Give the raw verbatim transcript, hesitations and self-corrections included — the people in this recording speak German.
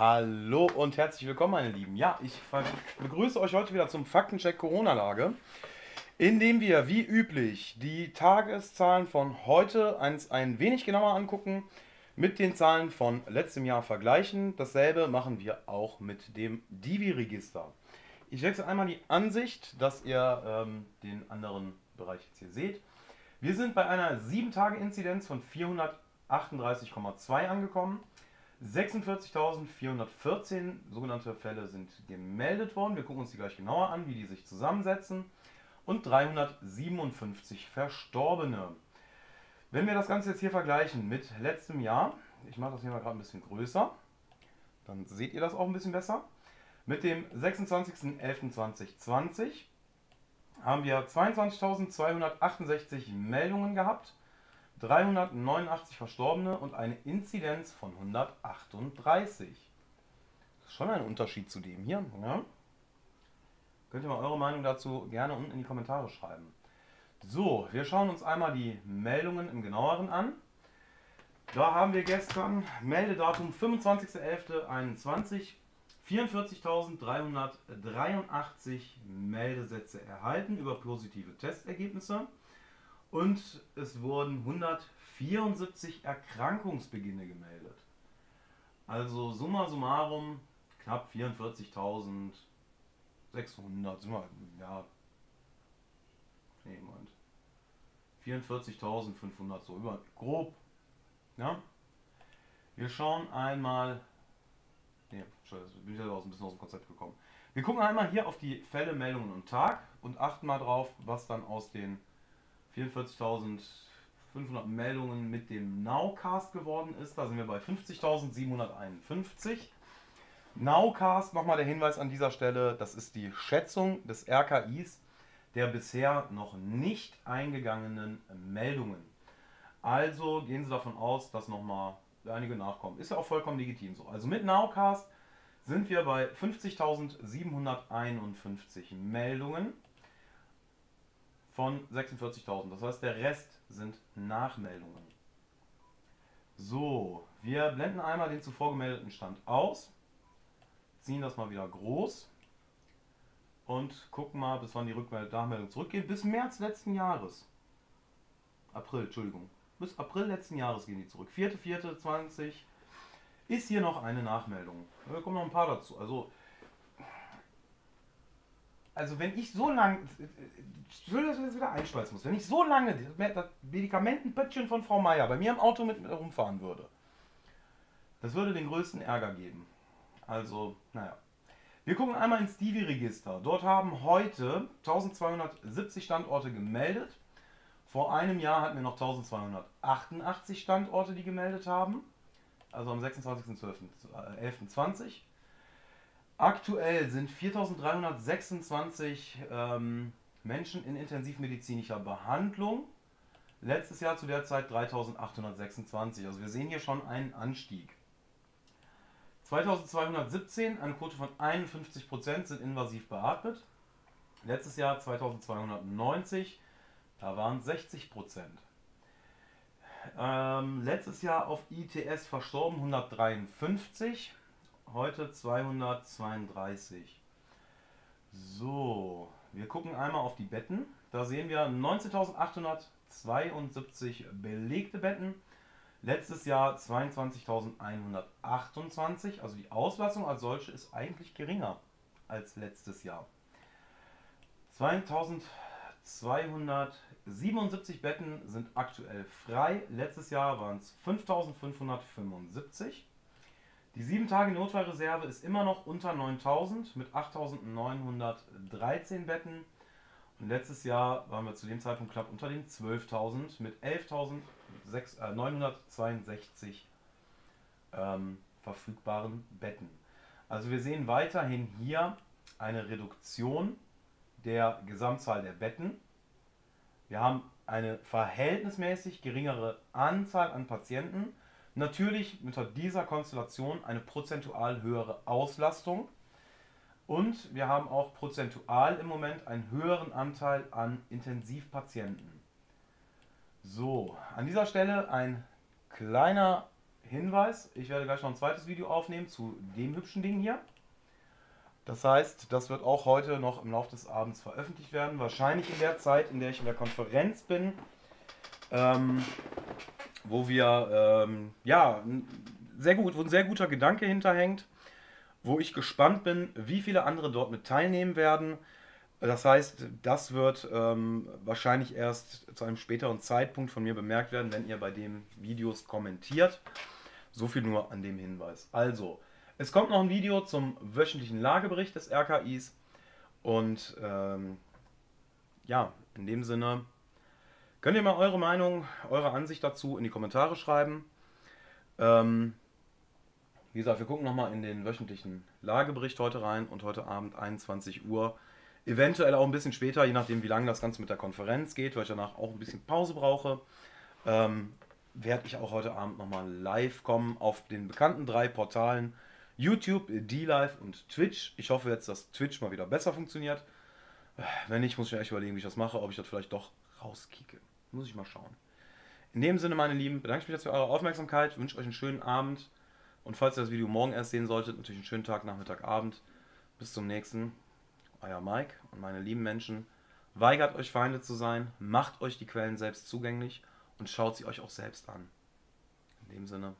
Hallo und herzlich willkommen, meine Lieben. Ja, ich begrüße euch heute wieder zum Faktencheck Corona-Lage, indem wir wie üblich die Tageszahlen von heute ein wenig genauer angucken, mit den Zahlen von letztem Jahr vergleichen. Dasselbe machen wir auch mit dem Divi-Register. Ich wechsle einmal die Ansicht, dass ihr ähm, den anderen Bereich jetzt hier seht. Wir sind bei einer sieben-Tage-Inzidenz von vierhundertachtunddreißig Komma zwei angekommen. sechsundvierzigtausendvierhundertvierzehn sogenannte Fälle sind gemeldet worden. Wir gucken uns die gleich genauer an, wie die sich zusammensetzen. Und dreihundertsiebenundfünfzig Verstorbene. Wenn wir das Ganze jetzt hier vergleichen mit letztem Jahr, ich mache das hier mal gerade ein bisschen größer, dann seht ihr das auch ein bisschen besser. Mit dem sechsundzwanzigsten elften zweitausendzwanzig haben wir zweiundzwanzigtausendzweihundertachtundsechzig Meldungen gehabt, dreihundertneunundachtzig Verstorbene und eine Inzidenz von hundertachtunddreißig. Das ist schon ein Unterschied zu dem hier. Ja? Könnt ihr mal eure Meinung dazu gerne unten in die Kommentare schreiben. So, wir schauen uns einmal die Meldungen im Genaueren an. Da haben wir gestern Meldedatum fünfundzwanzigsten elften einundzwanzig vierundvierzigtausenddreihundertdreiundachtzig Meldesätze erhalten über positive Testergebnisse. Und es wurden hundertvierundsiebzig Erkrankungsbeginne gemeldet. Also summa summarum knapp vierundvierzigtausendsechshundert. Ja, nee, Moment. vierundvierzigtausendfünfhundert, so über, grob. Ja? Wir schauen einmal. Ne, Entschuldigung, bin ich da ein bisschen aus dem Konzept gekommen. Wir gucken einmal hier auf die Fälle, Meldungen und Tag und achten mal drauf, was dann aus den vierundvierzigtausendfünfhundert Meldungen mit dem Nowcast geworden ist. Da sind wir bei fünfzigtausendsiebenhunderteinundfünfzig. Nowcast, nochmal der Hinweis an dieser Stelle, das ist die Schätzung des R K Is der bisher noch nicht eingegangenen Meldungen. Also gehen Sie davon aus, dass nochmal einige nachkommen. Ist ja auch vollkommen legitim so. Also mit Nowcast sind wir bei fünfzigtausendsiebenhunderteinundfünfzig Meldungen von sechsundvierzigtausend. Das heißt, der Rest sind Nachmeldungen. So, wir blenden einmal den zuvor gemeldeten Stand aus, ziehen das mal wieder groß und gucken mal, bis wann die Rückmeldung, Nachmeldung zurückgeht. Bis März letzten Jahres. April, Entschuldigung. Bis April letzten Jahres gehen die zurück. vierter vierter zwanzig ist hier noch eine Nachmeldung. Da kommen noch ein paar dazu. Also, also wenn ich so lange, ich will, dass ich das wieder einschweißen muss, wenn ich so lange das Medikamentenpöttchen von Frau Meier bei mir im Auto mit rumfahren würde, das würde den größten Ärger geben. Also, naja. Wir gucken einmal ins Divi-Register. Dort haben heute eintausendzweihundertsiebzig Standorte gemeldet. Vor einem Jahr hatten wir noch eintausendzweihundertachtundachtzig Standorte, die gemeldet haben. Also am sechsundzwanzigsten elften zwanzig. Aktuell sind viertausenddreihundertsechsundzwanzig ähm, Menschen in intensivmedizinischer Behandlung. Letztes Jahr zu der Zeit dreitausendachthundertsechsundzwanzig. Also wir sehen hier schon einen Anstieg. zweitausendzweihundertsiebzehn, eine Quote von einundfünfzig Prozent sind invasiv beatmet. Letztes Jahr zweitausendzweihundertneunzig, da waren es sechzig Prozent. Ähm, letztes Jahr auf I T S verstorben hundertdreiundfünfzig, heute zweihundertzweiunddreißig. So, wir gucken einmal auf die Betten. Da sehen wir neunzehntausendachthundertzweiundsiebzig belegte Betten. Letztes Jahr zweiundzwanzigtausendeinhundertachtundzwanzig, also die Auslastung als solche ist eigentlich geringer als letztes Jahr. zweitausendzweihundertsiebenundsiebzig Betten sind aktuell frei, letztes Jahr waren es fünftausendfünfhundertfünfundsiebzig. Die sieben-Tage-Notfallreserve ist immer noch unter neuntausend mit achttausendneunhundertdreizehn Betten. Und letztes Jahr waren wir zu dem Zeitpunkt knapp unter den zwölftausend mit elftausendneunhundertzweiundsechzig ähm, verfügbaren Betten. Also wir sehen weiterhin hier eine Reduktion der Gesamtzahl der Betten. Wir haben eine verhältnismäßig geringere Anzahl an Patienten. Natürlich unter dieser Konstellation eine prozentual höhere Auslastung. Und wir haben auch prozentual im Moment einen höheren Anteil an Intensivpatienten. So, an dieser Stelle ein kleiner Hinweis, ich werde gleich noch ein zweites Video aufnehmen zu dem hübschen Ding hier. Das heißt, das wird auch heute noch im Laufe des Abends veröffentlicht werden. Wahrscheinlich in der Zeit, in der ich in der Konferenz bin, ähm, wo wir, ähm, ja, sehr gut, wo ein sehr guter Gedanke hinterhängt, wo ich gespannt bin, wie viele andere dort mit teilnehmen werden. Das heißt, das wird ähm, wahrscheinlich erst zu einem späteren Zeitpunkt von mir bemerkt werden, wenn ihr bei den Videos kommentiert. So viel nur an dem Hinweis. Also, es kommt noch ein Video zum wöchentlichen Lagebericht des R K Is. Und ähm, ja, in dem Sinne könnt ihr mal eure Meinung, eure Ansicht dazu in die Kommentare schreiben. Ähm, wie gesagt, wir gucken nochmal in den wöchentlichen Lagebericht heute rein und heute Abend einundzwanzig Uhr. Eventuell auch ein bisschen später, je nachdem wie lange das Ganze mit der Konferenz geht, weil ich danach auch ein bisschen Pause brauche, ähm, werde ich auch heute Abend nochmal live kommen auf den bekannten drei Portalen YouTube, DLive und Twitch. Ich hoffe jetzt, dass Twitch mal wieder besser funktioniert. Wenn nicht, muss ich mir echt überlegen, wie ich das mache, ob ich das vielleicht doch rauskicke. Muss ich mal schauen. In dem Sinne, meine Lieben, bedanke ich mich jetzt für eure Aufmerksamkeit, wünsche euch einen schönen Abend und falls ihr das Video morgen erst sehen solltet, natürlich einen schönen Tag, Nachmittag, Abend. Bis zum nächsten. Euer Mike und meine lieben Menschen, weigert euch Feinde zu sein, macht euch die Quellen selbst zugänglich und schaut sie euch auch selbst an. In dem Sinne.